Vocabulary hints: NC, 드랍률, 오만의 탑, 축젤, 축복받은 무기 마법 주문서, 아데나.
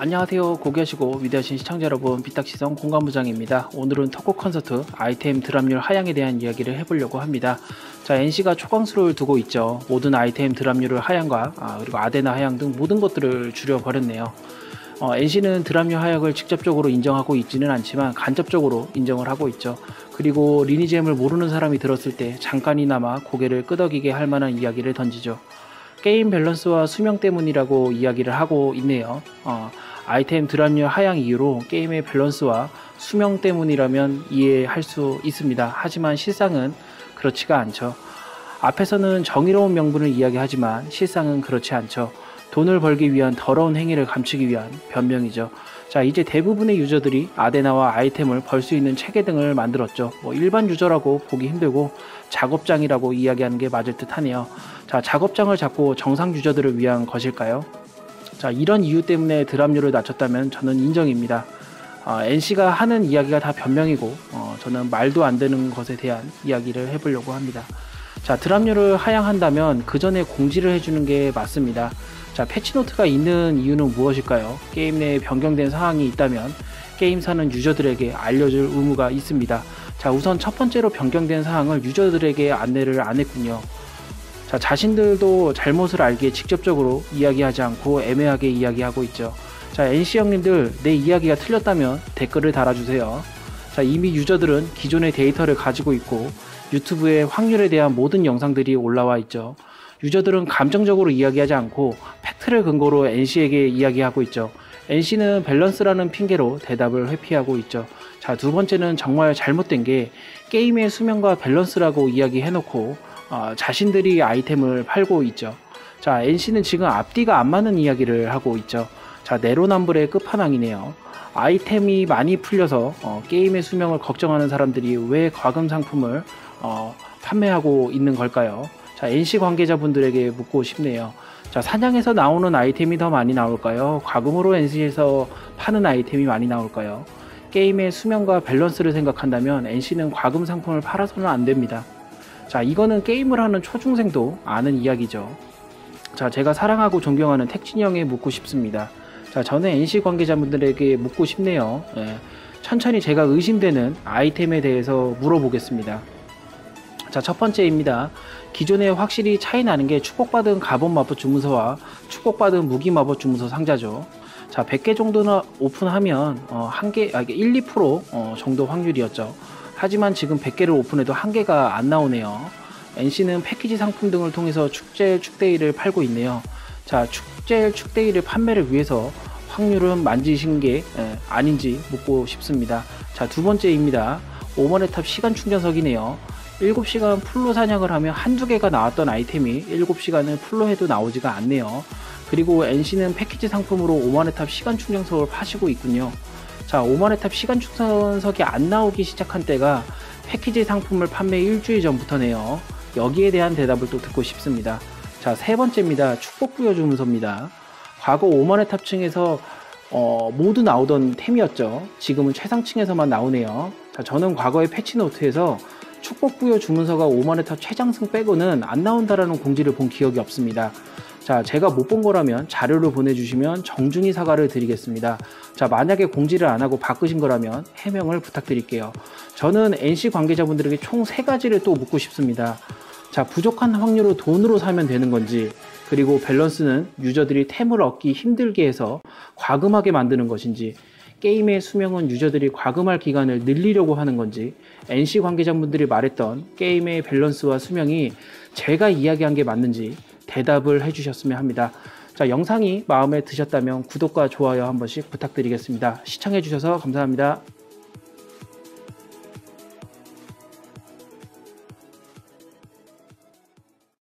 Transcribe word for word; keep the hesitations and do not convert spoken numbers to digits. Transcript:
안녕하세요. 고귀하시고 위대하신 시청자 여러분, 비딱시성 공감부장입니다. 오늘은 턱곡 콘서트 아이템 드랍률 하향에 대한 이야기를 해보려고 합니다. 자, 엔씨가 초강수를 두고 있죠. 모든 아이템 드랍률을 하향과 아, 그리고 아데나 하향 등 모든 것들을 줄여버렸네요. 어, 엔씨는 드랍률 하향을 직접적으로 인정하고 있지는 않지만 간접적으로 인정을 하고 있죠. 그리고 리니지엠을 모르는 사람이 들었을 때 잠깐이나마 고개를 끄덕이게 할 만한 이야기를 던지죠. 게임 밸런스와 수명 때문이라고 이야기를 하고 있네요. 어, 아이템 드랍률 하향 이유로 게임의 밸런스와 수명 때문이라면 이해할 수 있습니다. 하지만 실상은 그렇지가 않죠. 앞에서는 정의로운 명분을 이야기하지만 실상은 그렇지 않죠. 돈을 벌기 위한 더러운 행위를 감추기 위한 변명이죠. 자, 이제 대부분의 유저들이 아데나와 아이템을 벌 수 있는 체계 등을 만들었죠. 뭐 일반 유저라고 보기 힘들고 작업장이라고 이야기하는 게 맞을 듯 하네요. 자, 작업장을 잡고 정상 유저들을 위한 것일까요? 자, 이런 이유 때문에 드랍률을 낮췄다면 저는 인정입니다. 어, 엔씨가 하는 이야기가 다 변명이고 어, 저는 말도 안 되는 것에 대한 이야기를 해보려고 합니다. 자, 드랍률을 하향한다면 그 전에 공지를 해주는 게 맞습니다. 자, 패치노트가 있는 이유는 무엇일까요? 게임 내에 변경된 사항이 있다면 게임사는 유저들에게 알려줄 의무가 있습니다. 자, 우선 첫 번째로 변경된 사항을 유저들에게 안내를 안 했군요. 자, 자신들도 잘못을 알기에 직접적으로 이야기하지 않고 애매하게 이야기하고 있죠. 자, 엔씨 형님들, 내 이야기가 틀렸다면 댓글을 달아주세요. 자, 이미 유저들은 기존의 데이터를 가지고 있고 유튜브에 확률에 대한 모든 영상들이 올라와 있죠. 유저들은 감정적으로 이야기하지 않고 팩트를 근거로 엔씨에게 이야기하고 있죠. 엔씨는 밸런스라는 핑계로 대답을 회피하고 있죠. 자, 두 번째는 정말 잘못된 게 게임의 수명과 밸런스라고 이야기해놓고 어, 자신들이 아이템을 팔고 있죠. 자, 엔씨는 지금 앞뒤가 안 맞는 이야기를 하고 있죠. 자, 내로남불의 끝판왕이네요. 아이템이 많이 풀려서 어, 게임의 수명을 걱정하는 사람들이 왜 과금 상품을 어, 판매하고 있는 걸까요? 자, 엔씨 관계자분들에게 묻고 싶네요. 자, 사냥에서 나오는 아이템이 더 많이 나올까요? 과금으로 엔씨에서 파는 아이템이 많이 나올까요? 게임의 수명과 밸런스를 생각한다면 엔씨는 과금 상품을 팔아서는 안 됩니다. 자, 이거는 게임을 하는 초중생도 아는 이야기죠. 자, 제가 사랑하고 존경하는 택진이 형에 묻고 싶습니다. 자, 저는 엔씨 관계자분들에게 묻고 싶네요. 예, 천천히 제가 의심되는 아이템에 대해서 물어보겠습니다. 자, 첫 번째입니다. 기존에 확실히 차이 나는 게 축복받은 갑옷 마법 주문서와 축복받은 무기 마법 주문서 상자죠. 자, 백 개 정도나 오픈하면 어, 한 개, 아, 일, 이 퍼센트 어, 정도 확률이었죠. 하지만 지금 백 개를 오픈해도 한 개가 안 나오네요. 엔씨는 패키지 상품 등을 통해서 축젤, 축데이를 팔고 있네요. 자, 축젤, 축데이를 판매를 위해서 확률은 만지신 게 에, 아닌지 묻고 싶습니다. 자, 두 번째입니다. 오만의 탑 시간 충전석이네요. 일곱 시간 풀로 사냥을 하면 한두 개가 나왔던 아이템이 일곱 시간을 풀로 해도 나오지가 않네요. 그리고 엔씨는 패키지 상품으로 오만의 탑 시간 충전석을 파시고 있군요. 자, 오만의 탑 시간 충전석이 안 나오기 시작한 때가 패키지 상품을 판매 일주일 전부터네요. 여기에 대한 대답을 또 듣고 싶습니다. 자, 세 번째입니다. 축복부여 주문서입니다. 과거 오만의 탑 층에서 어, 모두 나오던 템이었죠. 지금은 최상층에서만 나오네요. 자, 저는 과거의 패치노트에서 축복부여 주문서가 오만의 탑 최장승 빼고는 안 나온다라는 공지를 본 기억이 없습니다. 자, 제가 못 본 거라면 자료를 보내주시면 정중히 사과를 드리겠습니다. 자, 만약에 공지를 안 하고 바꾸신 거라면 해명을 부탁드릴게요. 저는 엔씨 관계자분들에게 총 세 가지를 또 묻고 싶습니다. 자, 부족한 확률로 돈으로 사면 되는 건지, 그리고 밸런스는 유저들이 템을 얻기 힘들게 해서 과금하게 만드는 것인지, 게임의 수명은 유저들이 과금할 기간을 늘리려고 하는 건지, 엔씨 관계자분들이 말했던 게임의 밸런스와 수명이 제가 이야기한 게 맞는지 대답을 해주셨으면 합니다. 자, 영상이 마음에 드셨다면 구독과 좋아요 한 번씩 부탁드리겠습니다. 시청해주셔서 감사합니다.